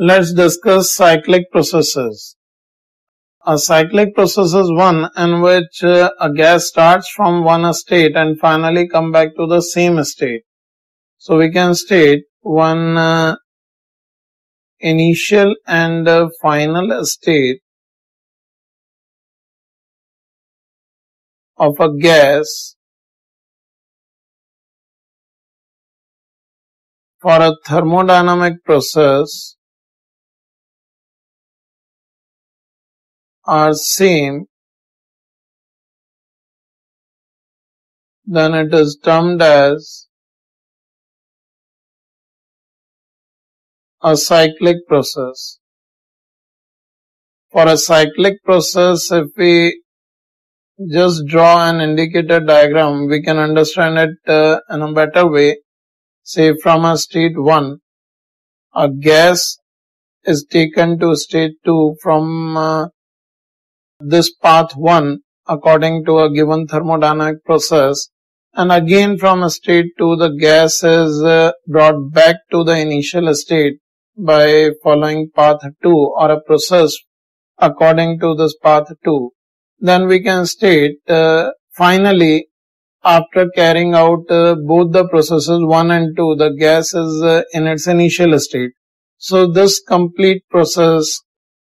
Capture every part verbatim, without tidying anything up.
Let's discuss cyclic processes. A cyclic process is one in which a gas starts from one state and finally come back to the same state. So we can state one uh, initial and uh, final state of a gas for a thermodynamic process are same, then it is termed as a cyclic process. For a cyclic process, if we just draw an indicator diagram, we can understand it uh, in a better way. Say from a state one, a gas is taken to state two from uh, this path one according to a given thermodynamic process, and again from state two the gas is uh, brought back to the initial state by following path two or a process according to this path two. Then we can state uh, finally after carrying out uh, both the processes one and two, the gas is uh, in its initial state. So this complete process,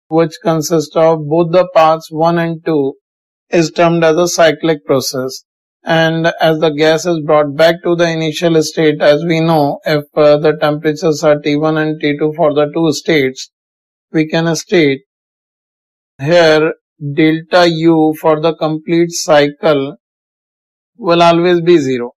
which consists of both the paths one and two, is termed as a cyclic process. And as the gas is brought back to the initial state, as we know, if uh, the temperatures are T one and T two for the two states, we can state here delta U for the complete cycle will always be zero,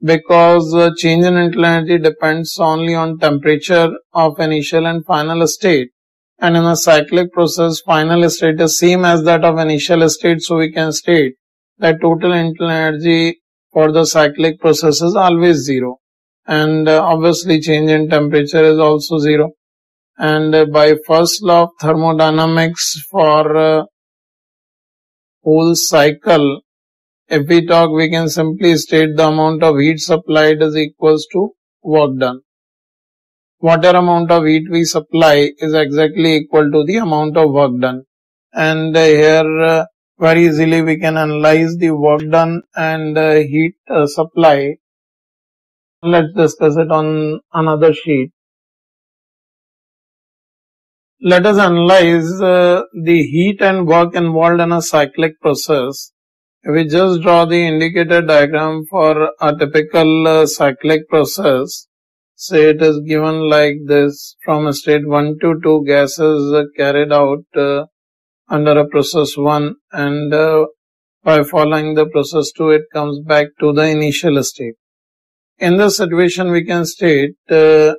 because uh, change in internal depends only on temperature of initial and final state. And in a cyclic process, final state is same as that of initial state, so we can state that total internal energy for the cyclic process is always zero. And uh, obviously change in temperature is also zero. And uh, by first law of thermodynamics for uh, whole cycle, if we talk, we can simply state the amount of heat supplied is equals to work done. Whatever amount of heat we supply is exactly equal to the amount of work done. And here uh, very easily we can analyze the work done and uh, heat uh, supply. Let's discuss it on another sheet. Let us analyze uh, the heat and work involved in a cyclic process. We just draw the indicator diagram for a typical uh, cyclic process. Say it is given like this. From state one to two, gas is carried out uh, under a process one, and uh, by following the process two, it comes back to the initial state. In this situation, we can state uh,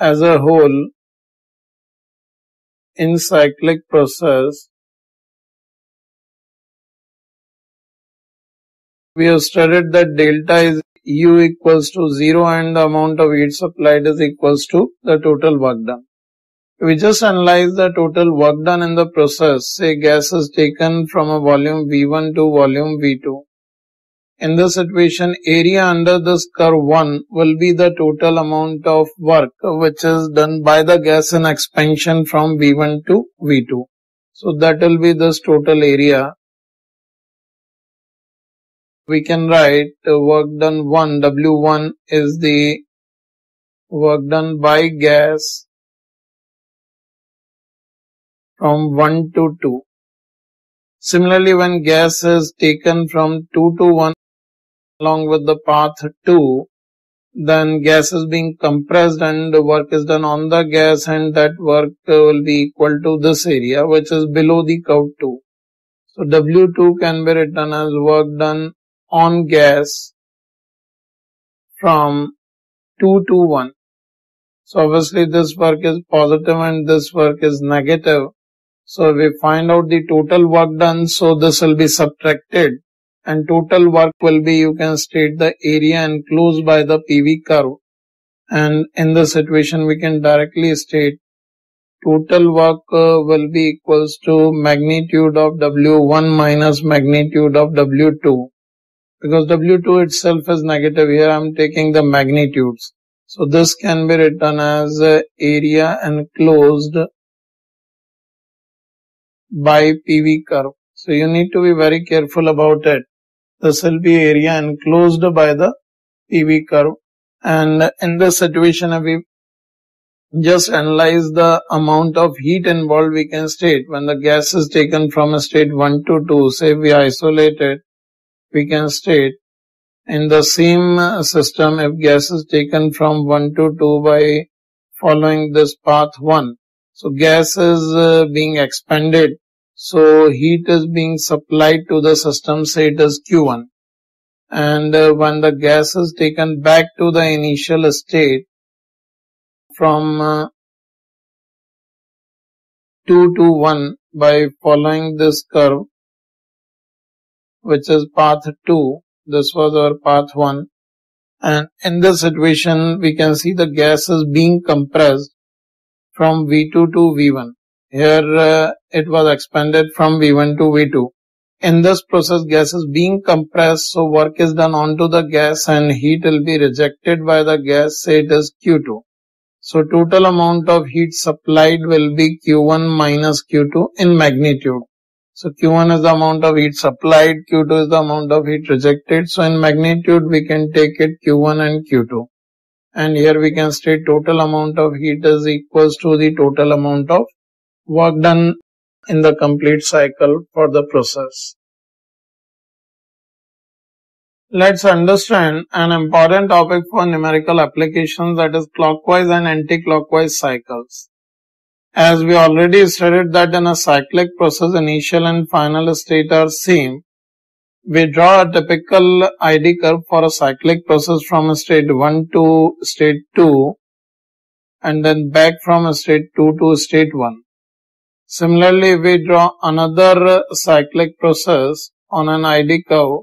as a whole in cyclic process. We have studied that delta is U equals to zero and the amount of heat supplied is equals to the total work done. We just analyze the total work done in the process. Say gas is taken from a volume V one to volume V two. In this situation, area under this curve one will be the total amount of work which is done by the gas in expansion from V one to V two. So that will be this total area. We can write uh, work done one, W one is the work done by gas from one to two. Similarly, when gas is taken from two to one along with the path two, then gas is being compressed and the work is done on the gas, and that work uh, will be equal to this area which is below the curve two. So W two can be written as work done on gas from two to one. So obviously this work is positive and this work is negative. So we find out the total work done, so this will be subtracted, and total work will be, you can state the area enclosed by the P V curve. And in this situation we can directly state total work uh, will be equals to magnitude of W one minus magnitude of W two. Because W two itself is negative, here I am taking the magnitudes. So this can be written as area enclosed by P V curve. So you need to be very careful about it. This will be area enclosed by the P V curve. And in this situation, we just analyze the amount of heat involved. We can state when the gas is taken from a state one to two, say we isolate it, we can state in the same system, if gas is taken from one to two by following this path one. So gas is uh, being expanded. So heat is being supplied to the system, say it is Q one. And uh, when the gas is taken back to the initial state from uh, two to one by following this curve, which is path two. This was our path one, and in this situation we can see the gas is being compressed from V two to V one. Here uh, it was expanded from V one to V two. In this process, gas is being compressed, so work is done onto the gas and heat will be rejected by the gas, say it is Q two. So total amount of heat supplied will be Q one minus Q two in magnitude. So Q one is the amount of heat supplied, Q two is the amount of heat rejected. So in magnitude we can take it Q one and Q two. And here we can state total amount of heat is equals to the total amount of work done in the complete cycle for the process. Let's understand an important topic for numerical applications, that is clockwise and anti-clockwise cycles. As we already stated that in a cyclic process, initial and final state are same. We draw a typical I D curve for a cyclic process from state one to state two and then back from state two to state one. Similarly, we draw another cyclic process on an I D curve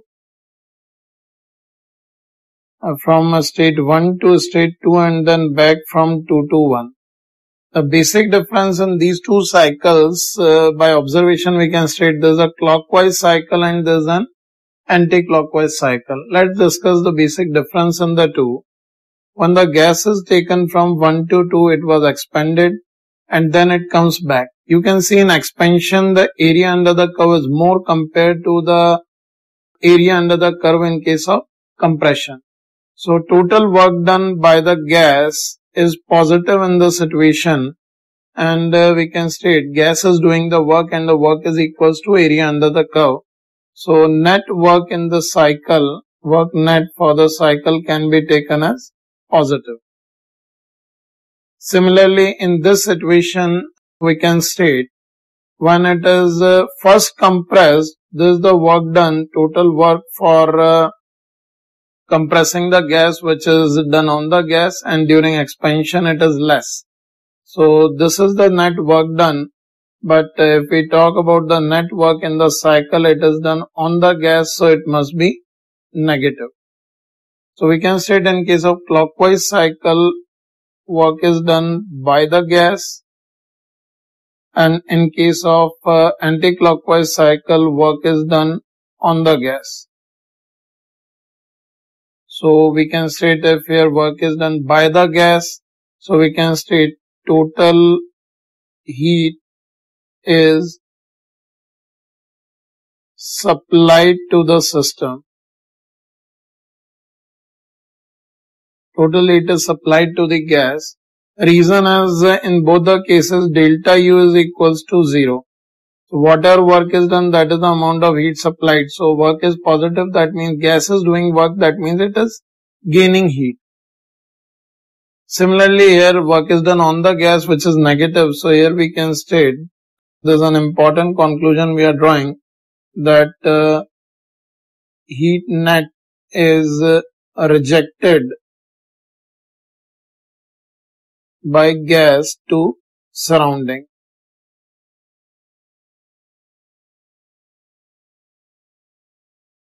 from state one to state two and then back from two to one. The basic difference in these two cycles, uh, by observation we can state there is a clockwise cycle and there is an anti-clockwise cycle. Let's discuss the basic difference in the two. When the gas is taken from one to two, it was expanded and then it comes back. You can see in expansion the area under the curve is more compared to the area under the curve in case of compression. So total work done by the gas is positive in the situation, and uh, we can state gas is doing the work and the work is equals to area under the curve. So net work in the cycle, work net for the cycle can be taken as positive. Similarly, in this situation, we can state when it is uh, first compressed, this is the work done, total work for uh, compressing the gas which is done on the gas, and during expansion it is less. So this is the net work done, but if we talk about the net work in the cycle, it is done on the gas, so it must be negative. So we can state in case of clockwise cycle, work is done by the gas, and in case of uh, anti-clockwise cycle, work is done on the gas. So we can state if here work is done by the gas, so we can state total heat is supplied to the system. Total heat is supplied to the gas. Reason is in both the cases delta U is equals to zero. So whatever work is done, that is the amount of heat supplied. So work is positive, that means gas is doing work, that means it is gaining heat. Similarly, here work is done on the gas which is negative. So here we can state, this is an important conclusion we are drawing, that uh, heat net is uh, rejected by gas to surrounding.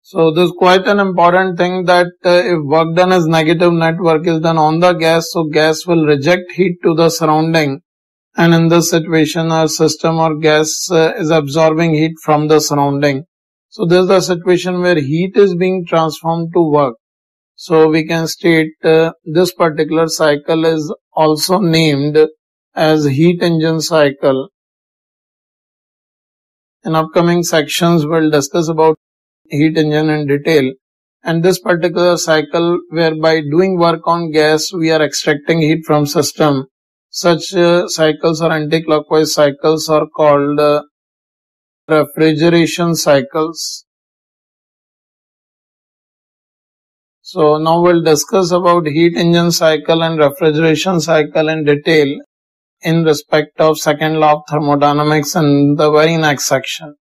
So this is quite an important thing, that uh, if work done is negative, net work is done on the gas, so gas will reject heat to the surrounding, and in this situation our system or gas uh, is absorbing heat from the surrounding. So this is the situation where heat is being transformed to work. So we can state uh, this particular cycle is also named as heat engine cycle. In upcoming sections, we'll discuss about heat engine in detail. And this particular cycle, whereby doing work on gas, we are extracting heat from system. Such uh, cycles or anti-clockwise cycles are called uh, refrigeration cycles. So now we'll discuss about heat engine cycle and refrigeration cycle in detail in respect of second law of thermodynamics in the very next section.